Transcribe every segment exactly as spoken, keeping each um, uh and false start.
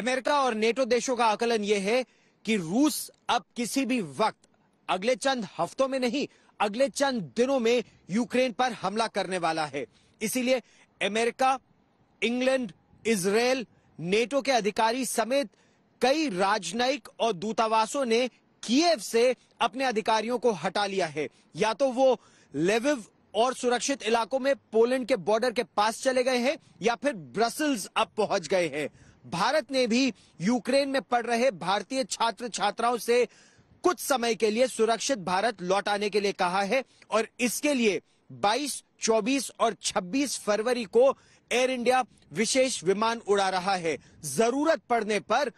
America और NATO देशों का आकलन यह है कि रूस अब किसी भी वक्त, अगले चंद हफ्तों में नहीं, अगले चंद दिनों में यूक्रेन पर हमला करने वाला है। इसीलिए अमेरिका, इंग्लैंड, इजरायल, नेटो के अधिकारी समेत कई राजनयिक और दूतावासों ने कीव से अपने अधिकारियों को हटा लिया है। या तो वो लेविव और सुरक्षित इलाकों में पोलैंड के बॉर्डर के पास चले गए हैं या फिर ब्रसेल्स अब पहुंच गए हैं। भारत ने भी यूक्रेन में पढ़ रहे भारतीय छात्र छात्राओं से कुछ समय के लिए सुरक्षित भारत लौट आने के लिए कहा है और इसके लिए बाईस, चौबीस और छब्बीस फरवरी को एयर इंडिया विशेष विमान उड़ा रहा है। जरूरत पड़ने पर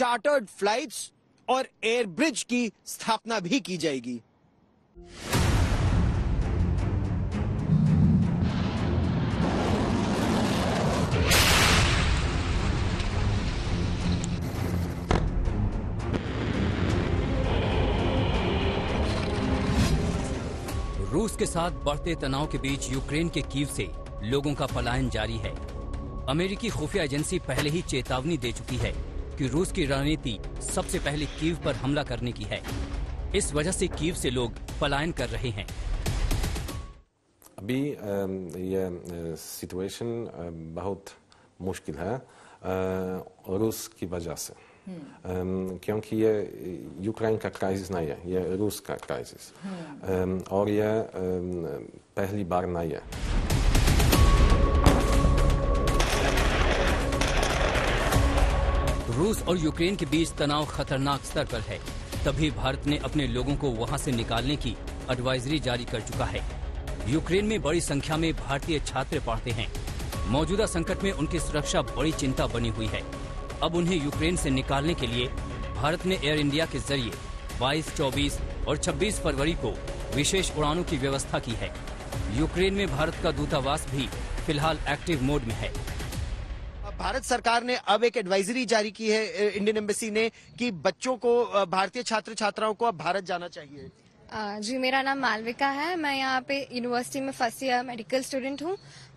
चार्टर्ड फ्लाइट्स और एयर ब्रिज की स्थापना भी की जाएगी। रूस के साथ बढ़ते तनाव के बीच यूक्रेन के कीव से लोगों का पलायन जारी है। अमेरिकी खुफिया एजेंसी पहले ही चेतावनी दे चुकी है कि रूस की रणनीति सबसे पहले कीव पर हमला करने की है। इस वजह से कीव से लोग पलायन कर रहे हैं। अभी ये सिचुएशन बहुत मुश्किल है रूस की वजह से, क्योंकि ये यूक्रेन का क्राइसिस नहीं है, ये रूस का क्राइसिस, और ये पहली बार नहीं है। रूस और यूक्रेन के बीच तनाव खतरनाक स्तर पर है, तभी भारत ने अपने लोगों को वहां से निकालने की एडवाइजरी जारी कर चुका है। यूक्रेन में बड़ी संख्या में भारतीय छात्र पढ़ते हैं। मौजूदा संकट में उनकी सुरक्षा बड़ी चिंता बनी हुई है। अब उन्हें यूक्रेन से निकालने के लिए भारत ने एयर इंडिया के जरिए बाईस, चौबीस और छब्बीस फरवरी को विशेष उड़ानों की व्यवस्था की है। यूक्रेन में भारत का दूतावास भी फिलहाल एक्टिव मोड में है। भारत सरकार ने अब एक एडवाइजरी जारी की है इंडियन एम्बेसी ने कि बच्चों को, भारतीय छात्र छात्राओं को अब भारत जाना चाहिए। जी, मेरा नाम मालविका है। मैं यहाँ पे यूनिवर्सिटी में फर्स्ट ईयर मेडिकल स्टूडेंट हूँ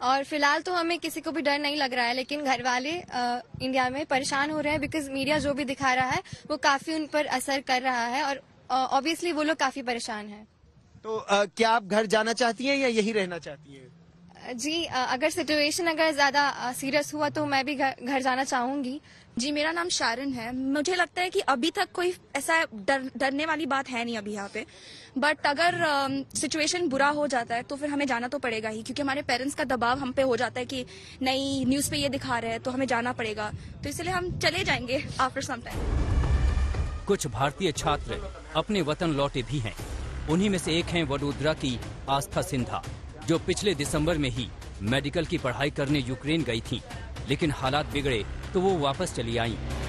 और फिलहाल तो हमें किसी को भी डर नहीं लग रहा है, लेकिन घर वाले आ, इंडिया में परेशान हो रहे हैं बिकॉज मीडिया जो भी दिखा रहा है वो काफी उन पर असर कर रहा है और ऑब्वियसली वो लोग काफी परेशान हैं। तो आ, क्या आप घर जाना चाहती हैं या यही रहना चाहती हैं? जी, आ, अगर सिचुएशन अगर ज्यादा सीरियस हुआ तो मैं भी घर, घर जाना चाहूंगी। जी, मेरा नाम शारिन है। मुझे लगता है कि अभी तक कोई ऐसा डर, डरने वाली बात है नहीं अभी यहाँ पे, बट अगर सिचुएशन बुरा हो जाता है तो फिर हमें जाना तो पड़ेगा ही, क्योंकि हमारे पेरेंट्स का दबाव हम पे हो जाता है कि नहीं न्यूज़ पे ये दिखा रहे हैं तो हमें जाना पड़ेगा, तो इसलिए हम चले जाएंगे आफ्टर सम टाइम। कुछ भारतीय छात्र अपने वतन लौटे भी हैं। उन्हीं में से एक है वडोदरा की आस्था सिन्हा, जो पिछले दिसम्बर में ही मेडिकल की पढ़ाई करने यूक्रेन गयी थी, लेकिन हालात बिगड़े तो वो वापस चली आईं।